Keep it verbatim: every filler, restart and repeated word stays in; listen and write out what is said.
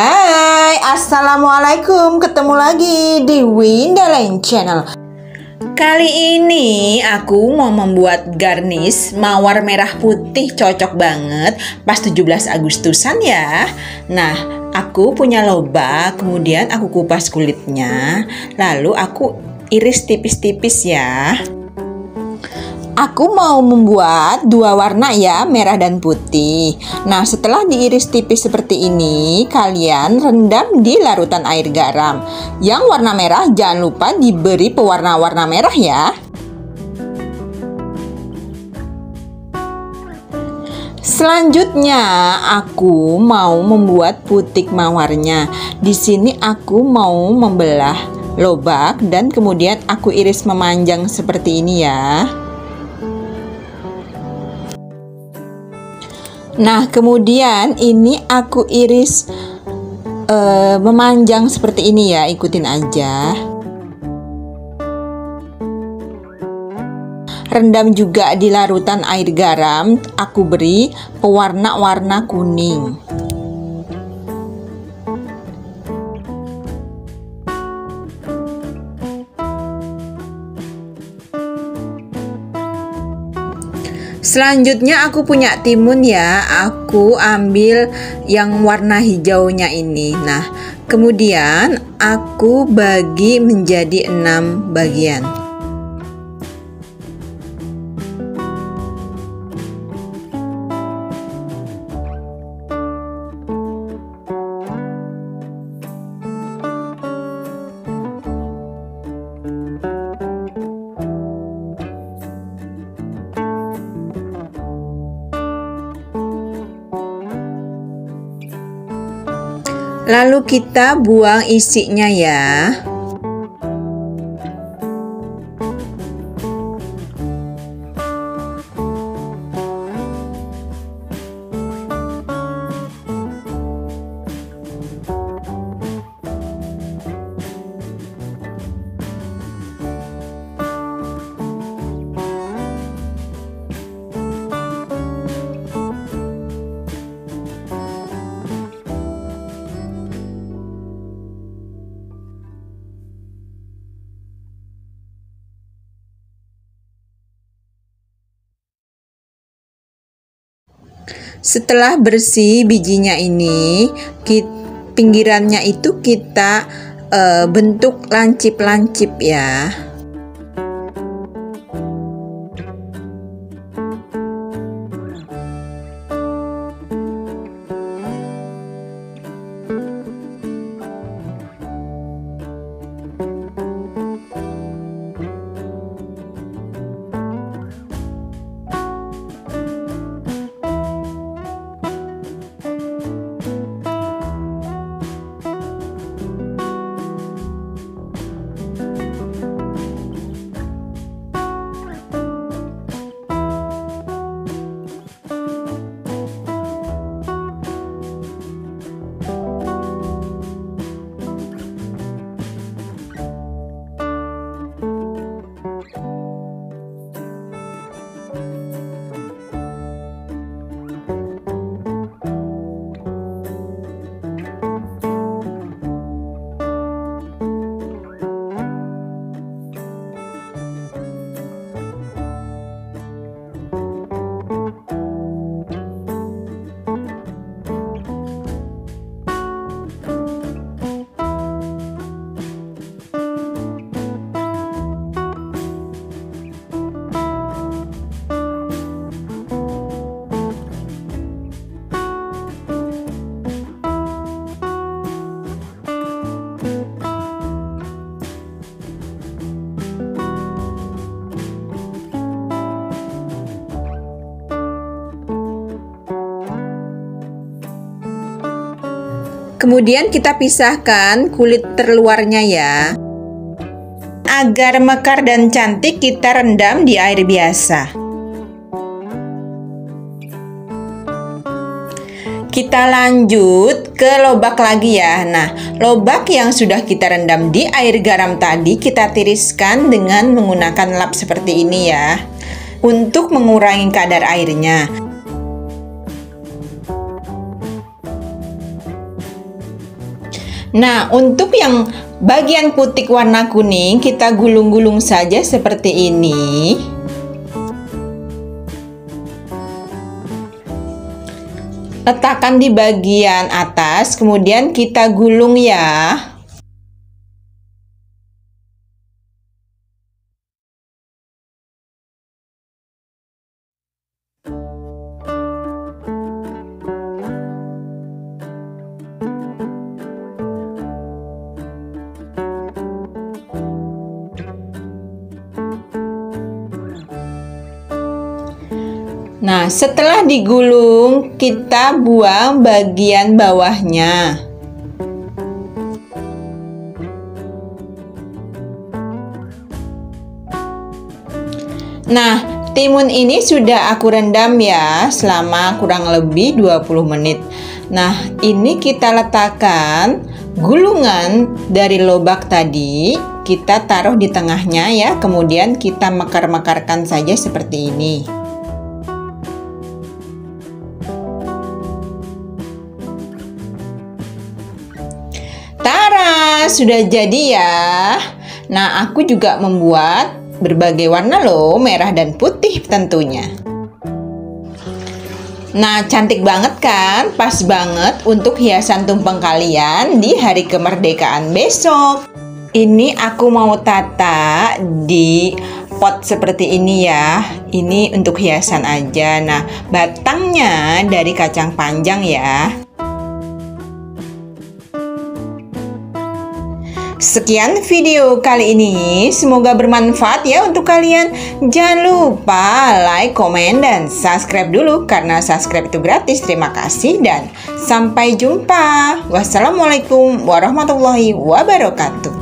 Hai, assalamualaikum, ketemu lagi di Windalain Channel. Kali ini aku mau membuat garnish mawar merah putih, cocok banget pas tujuh belas Agustusan ya. Nah, aku punya lobak, kemudian aku kupas kulitnya, lalu aku iris tipis-tipis ya. Aku mau membuat dua warna ya, merah dan putih. Nah, setelah diiris tipis seperti ini, kalian rendam di larutan air garam. Yang warna merah jangan lupa diberi pewarna warna merah ya. Selanjutnya aku mau membuat putik mawarnya. Di sini aku mau membelah lobak dan kemudian aku iris memanjang seperti ini ya. Nah, kemudian ini aku iris uh, memanjang seperti ini ya, ikutin aja. Rendam juga di larutan air garam, aku beri pewarna warna kuning. Selanjutnya aku punya timun ya, aku ambil yang warna hijaunya ini. Nah, kemudian aku bagi menjadi enam bagian. Lalu kita buang isinya ya. Setelah bersih bijinya ini, pinggirannya itu kita e, bentuk lancip-lancip ya. Kemudian kita pisahkan kulit terluarnya ya. Agar mekar dan cantik kita rendam di air biasa. Kita lanjut ke lobak lagi ya. Nah, lobak yang sudah kita rendam di air garam tadi kita tiriskan dengan menggunakan lap seperti ini ya, untuk mengurangi kadar airnya. Nah, untuk yang bagian putik warna kuning kita gulung-gulung saja seperti ini. Letakkan di bagian atas, kemudian kita gulung ya. Nah, setelah digulung, kita buang bagian bawahnya. Nah, timun ini sudah aku rendam ya selama kurang lebih dua puluh menit. Nah, ini kita letakkan gulungan dari lobak tadi, kita taruh di tengahnya ya, kemudian kita mekar-mekarkan saja seperti ini. Sudah jadi ya. Nah, aku juga membuat berbagai warna loh, merah dan putih tentunya. Nah, cantik banget kan? Pas banget untuk hiasan tumpeng kalian di hari kemerdekaan besok. Ini aku mau tata di pot seperti ini ya. Ini untuk hiasan aja. Nah, batangnya dari kacang panjang ya. Sekian video kali ini, semoga bermanfaat ya untuk kalian. Jangan lupa like, komen, dan subscribe dulu karena subscribe itu gratis. Terima kasih dan sampai jumpa. Wassalamualaikum warahmatullahi wabarakatuh.